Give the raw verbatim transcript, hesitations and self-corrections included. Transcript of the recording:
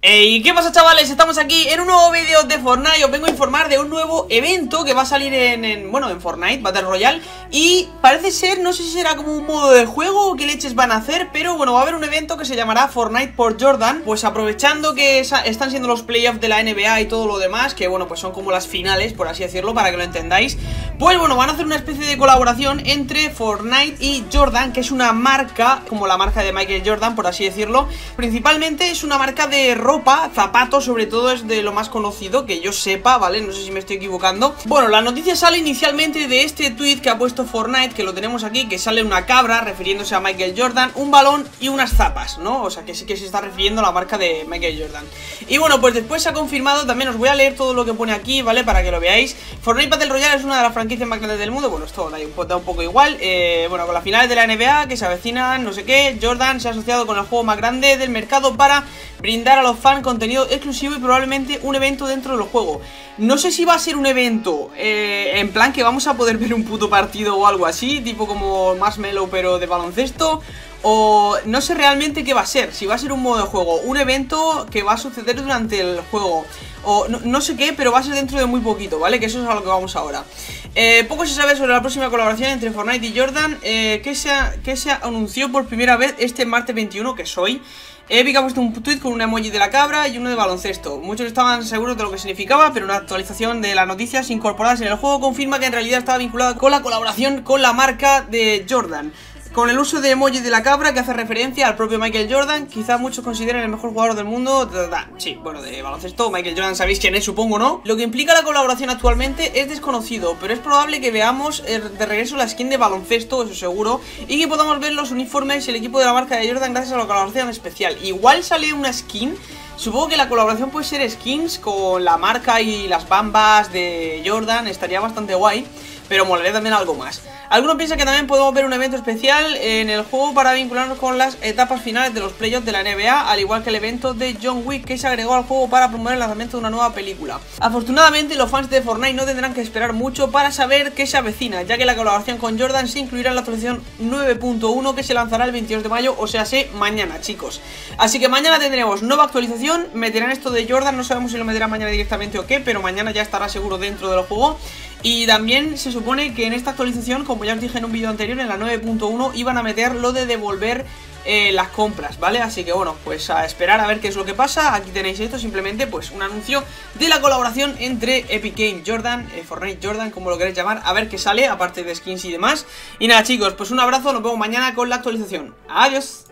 Hey, ¿qué pasa, chavales? Estamos aquí en un nuevo vídeo de Fortnite. Os vengo a informar de un nuevo evento que va a salir en, en, bueno, en Fortnite, Battle Royale. Y parece ser, no sé si será como un modo de juego o qué leches van a hacer, pero bueno, va a haber un evento que se llamará Fortnite por Jordan. Pues aprovechando que esa, están siendo los playoffs de la N B A y todo lo demás, que bueno, pues son como las finales, por así decirlo, para que lo entendáis. Pues bueno, van a hacer una especie de colaboración entre Fortnite y Jordan, que es una marca, como la marca de Michael Jordan, por así decirlo. Principalmente es una marca de ropa, zapatos, sobre todo es de lo más conocido que yo sepa, ¿vale? No sé si me estoy equivocando. Bueno, la noticia sale inicialmente de este tweet que ha puesto Fortnite, que lo tenemos aquí, que sale una cabra refiriéndose a Michael Jordan, un balón y unas zapas, ¿no? O sea, que sí que se está refiriendo a la marca de Michael Jordan. Y bueno, pues después se ha confirmado, también os voy a leer todo lo que pone aquí, ¿vale? Para que lo veáis. Fortnite Battle Royale es una de las franquicias más grandes del mundo. Bueno, esto da un poco igual. Eh, bueno, con las finales de la N B A que se avecinan, no sé qué, Jordan se ha asociado con el juego más grande del mercado para brindar a los fan contenido exclusivo y probablemente un evento dentro del juego. No sé si va a ser un evento eh, en plan que vamos a poder ver un puto partido o algo así, tipo como Marshmallow pero de baloncesto, o no sé realmente qué va a ser, si va a ser un modo de juego, un evento que va a suceder durante el juego, o no, no sé qué, pero va a ser dentro de muy poquito, ¿vale? Que eso es a lo que vamos ahora. Eh, poco se sabe sobre la próxima colaboración entre Fortnite y Jordan, eh, que, se ha, que se anunció por primera vez este martes veintiuno, que es hoy. Epic ha puesto un tweet con un emoji de la cabra y uno de baloncesto. Muchos estaban seguros de lo que significaba, pero una actualización de las noticias incorporadas en el juego confirma que en realidad estaba vinculada con la colaboración con la marca de Jordan, con el uso de emoji de la cabra que hace referencia al propio Michael Jordan. Quizás muchos consideren el mejor jugador del mundo. Sí, bueno, de baloncesto, Michael Jordan, sabéis quién es, supongo, ¿no? Lo que implica la colaboración actualmente es desconocido, pero es probable que veamos de regreso la skin de baloncesto, eso seguro, y que podamos ver los uniformes y el equipo de la marca de Jordan gracias a la colaboración especial. Igual sale una skin. Supongo que la colaboración puede ser skins con la marca y las bambas de Jordan, estaría bastante guay, pero molaría también algo más. Algunos piensan que también podemos ver un evento especial en el juego para vincularnos con las etapas finales de los playoffs de la N B A, al igual que el evento de John Wick que se agregó al juego para promover el lanzamiento de una nueva película. Afortunadamente, los fans de Fortnite no tendrán que esperar mucho para saber qué se avecina, ya que la colaboración con Jordan se incluirá en la actualización nueve punto uno que se lanzará el veintidós de mayo, o sea, sí, mañana, chicos. Así que mañana tendremos nueva actualización. Meterán esto de Jordan, no sabemos si lo meterán mañana directamente o qué, pero mañana ya estará seguro dentro del juego. Y también se supone que en esta actualización, como ya os dije en un vídeo anterior, en la nueve punto uno iban a meter lo de devolver eh, las compras, ¿vale? Así que bueno, pues a esperar a ver qué es lo que pasa. Aquí tenéis esto, simplemente pues un anuncio de la colaboración entre Epic Games Jordan, eh, Fortnite Jordan, como lo queréis llamar, a ver qué sale, aparte de skins y demás. Y nada, chicos, pues un abrazo, nos vemos mañana con la actualización. Adiós.